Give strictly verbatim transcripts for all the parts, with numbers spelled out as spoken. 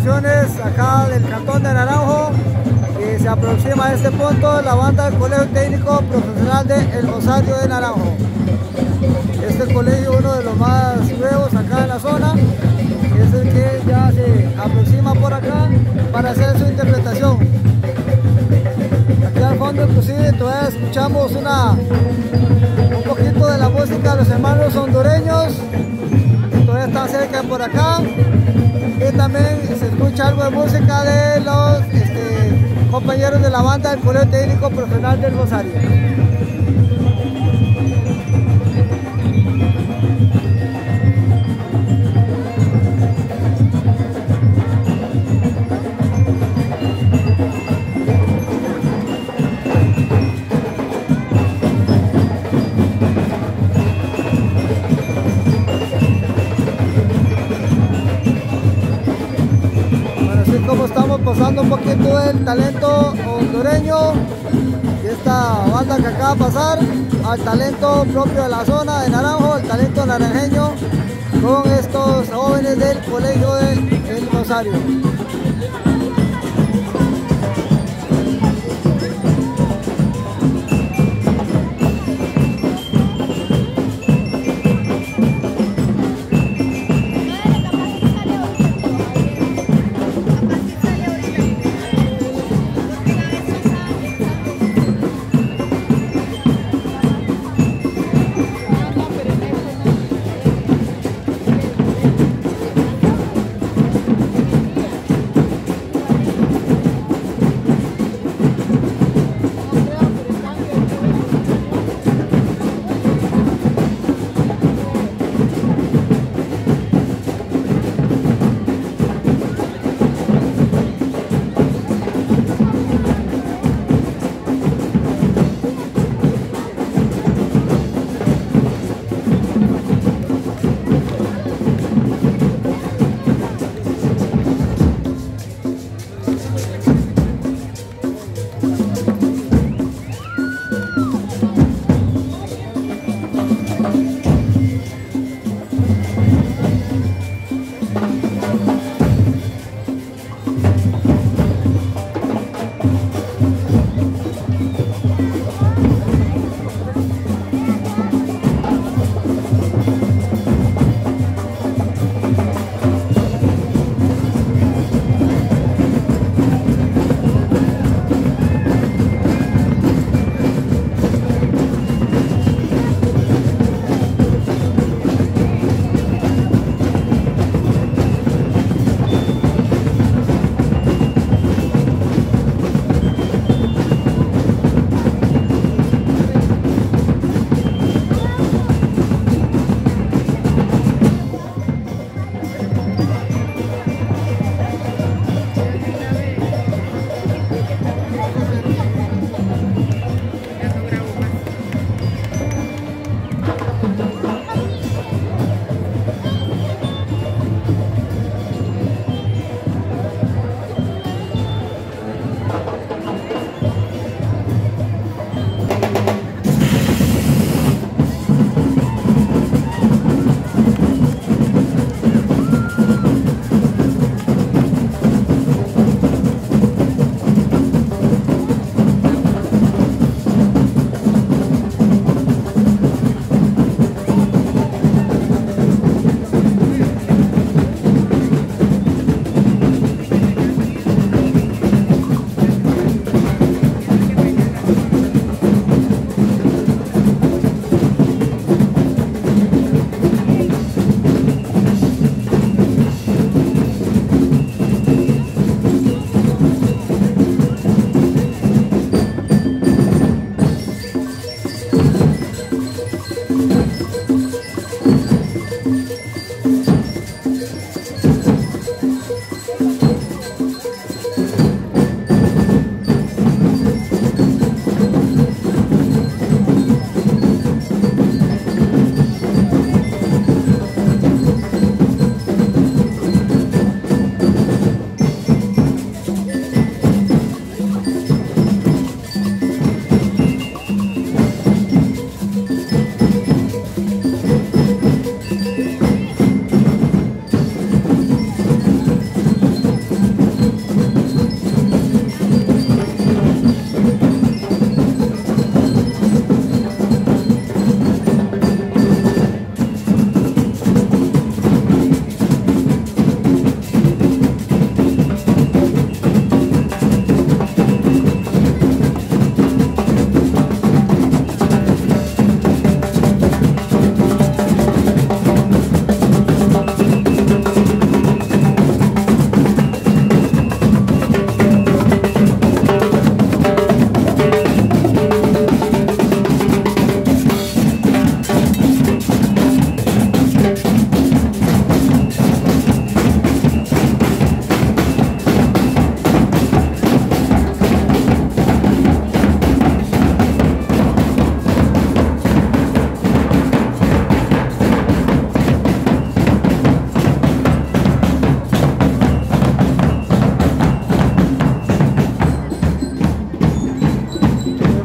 instituciones acá del cantón de Naranjo, y se aproxima a este punto la banda del Colegio Técnico Profesional de El Rosario de Naranjo. Este es colegio uno de los más nuevos acá en la zona, es el que ya se aproxima por acá para hacer su interpretación. Aquí al fondo inclusive todavía escuchamos una, un poquito de la música de los hermanos hondureños, todavía están cerca por acá, y también se escucha algo de música de los este, compañeros de la banda del Colegio Técnico Profesional del Rosario. Pasando un poquito del talento hondureño de esta banda que acaba de pasar al talento propio de la zona de Naranjo, el talento naranjeño, con estos jóvenes del Colegio de El Rosario.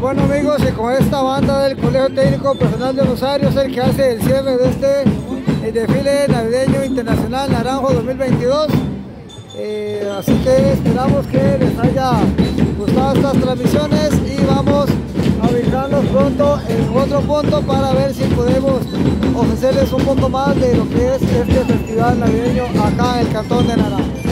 Bueno amigos, y con esta banda del Colegio Técnico Profesional del Rosario es el que hace el cierre de este el desfile navideño internacional Naranjo dos mil veintidós. Eh, así que esperamos que les haya gustado estas transmisiones y vamos a ubicarnos pronto en otro punto para ver si podemos ofrecerles un poco más de lo que es este festival navideño acá en el cantón de Naranjo.